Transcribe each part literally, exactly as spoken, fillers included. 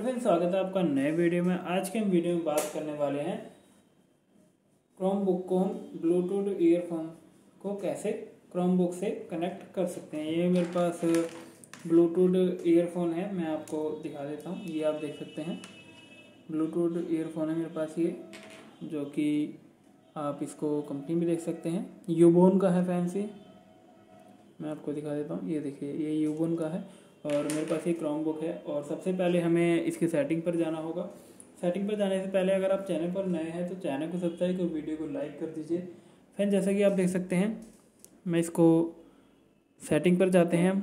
Friends, स्वागत है आपका नए वीडियो में। आज के हम वीडियो में बात करने वाले हैं क्रोमबुक को हम ब्लूटूथ ईयरफोन को कैसे क्रोमबुक से कनेक्ट कर सकते हैं। ये मेरे पास ब्लूटूथ ईयरफोन है, मैं आपको दिखा देता हूँ। ये आप देख सकते हैं ब्लूटूथ ईयरफोन है मेरे पास, ये जो कि आप इसको कंपनी में देख सकते हैं, यूबोन का है फैंसी। मैं आपको दिखा देता हूँ, ये देखिए ये यूबोन का है और मेरे पास ये क्रोमबुक है। और सबसे पहले हमें इसकी सेटिंग पर जाना होगा। सेटिंग पर जाने से पहले अगर आप चैनल पर नए हैं तो चैनल को सब्सक्राइब और वीडियो को लाइक कर दीजिए। फ्रेंड, जैसा कि आप देख सकते हैं, मैं इसको सेटिंग पर जाते हैं। हम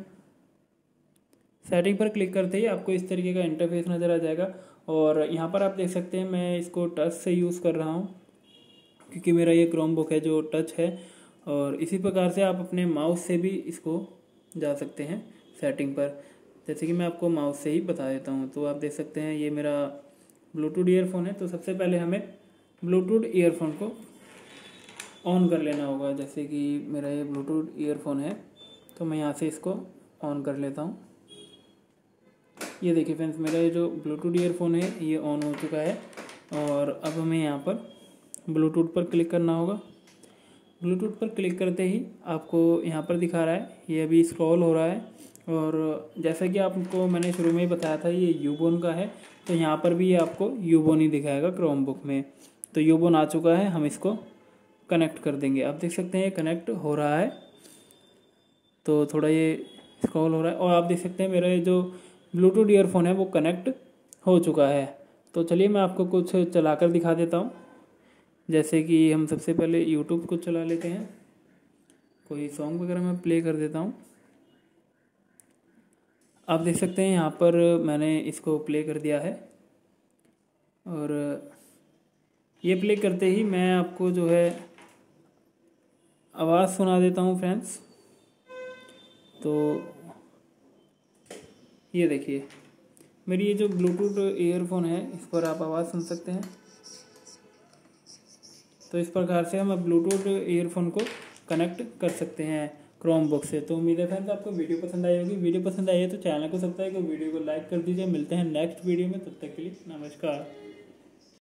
सेटिंग पर क्लिक करते ही आपको इस तरीके का इंटरफेस नज़र आ जाएगा। और यहाँ पर आप देख सकते हैं मैं इसको टच से यूज़ कर रहा हूँ क्योंकि मेरा ये क्रोमबुक है जो टच है। और इसी प्रकार से आप अपने माउस से भी इसको जा सकते हैं सेटिंग पर, जैसे कि मैं आपको माउस से ही बता देता हूँ। तो आप देख सकते हैं ये मेरा ब्लूटूथ ईयरफोन है। तो सबसे पहले हमें ब्लूटूथ ईयरफोन को ऑन कर लेना होगा। जैसे कि मेरा ये ब्लूटूथ ईयरफोन है तो मैं यहाँ से इसको ऑन कर लेता हूँ। ये देखिए फ्रेंड्स, मेरा ये जो ब्लूटूथ ईयरफोन है ये ऑन हो चुका है। और अब हमें यहाँ पर ब्लूटूथ पर क्लिक करना होगा। ब्लूटूथ पर क्लिक करते ही आपको यहाँ पर दिखा रहा है, ये अभी स्क्रॉल हो रहा है। और जैसा कि आपको मैंने शुरू में ही बताया था ये यूबोन का है, तो यहाँ पर भी ये आपको यूबोन ही दिखाएगा क्रोमबुक में। तो यूबोन आ चुका है, हम इसको कनेक्ट कर देंगे। आप देख सकते हैं ये कनेक्ट हो रहा है, तो थोड़ा ये स्क्रॉल हो रहा है। और आप देख सकते हैं मेरा ये जो ब्लूटूथ ईयरफोन है वो कनेक्ट हो चुका है। तो चलिए मैं आपको कुछ चला कर दिखा देता हूँ। जैसे कि हम सबसे पहले YouTube को चला लेते हैं, कोई सॉन्ग वगैरह मैं प्ले कर देता हूँ। आप देख सकते हैं यहाँ पर मैंने इसको प्ले कर दिया है। और ये प्ले करते ही मैं आपको जो है आवाज़ सुना देता हूँ फ्रेंड्स। तो ये देखिए मेरी ये जो ब्लूटूथ ईयरफोन है इस पर आप आवाज़ सुन सकते हैं। तो इस प्रकार से हम ब्लूटूथ ईयरफोन को कनेक्ट कर सकते हैं क्रोमबुक से। तो उम्मीद है फ्रेंड्स आपको वीडियो पसंद आई होगी। वीडियो पसंद आई है तो चैनल को सब्सक्राइब और वीडियो को लाइक कर दीजिए। मिलते हैं नेक्स्ट वीडियो में, तब तक के लिए नमस्कार।